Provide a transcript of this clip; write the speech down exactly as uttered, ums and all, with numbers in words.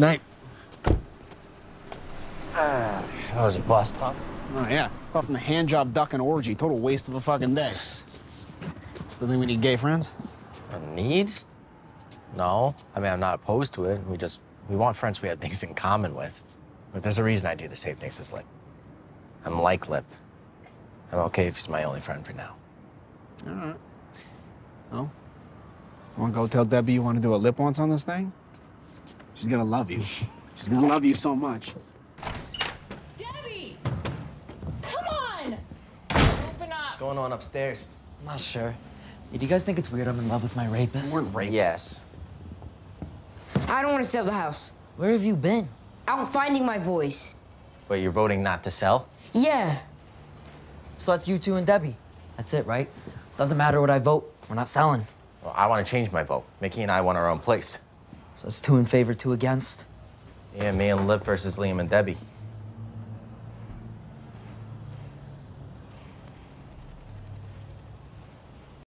Night. Ah, that was a bust, huh? Oh, yeah. Apart from the hand job, duck, and orgy. Total waste of a fucking day. Still think we need gay friends? A need? No. I mean, I'm not opposed to it. We just, we want friends we have things in common with. But there's a reason I do the same things as Lip. I'm like Lip. I'm okay if he's my only friend for now. All right. Well, you want to go tell Debbie you want to do a Lip once on this thing? She's going to love you. She's going to love you so much. Debbie! Come on! Open up. What's going on upstairs? I'm not sure. Do you guys think it's weird I'm in love with my rapist? We're raped. Yes. I don't want to sell the house. Where have you been? Out finding my voice. Wait, you're voting not to sell? Yeah. So that's you two and Debbie. That's it, right? Doesn't matter what I vote. We're not selling. Well, I want to change my vote. Mickey and I want our own place. So that's two in favor, two against? Yeah, me and Lip versus Liam and Debbie.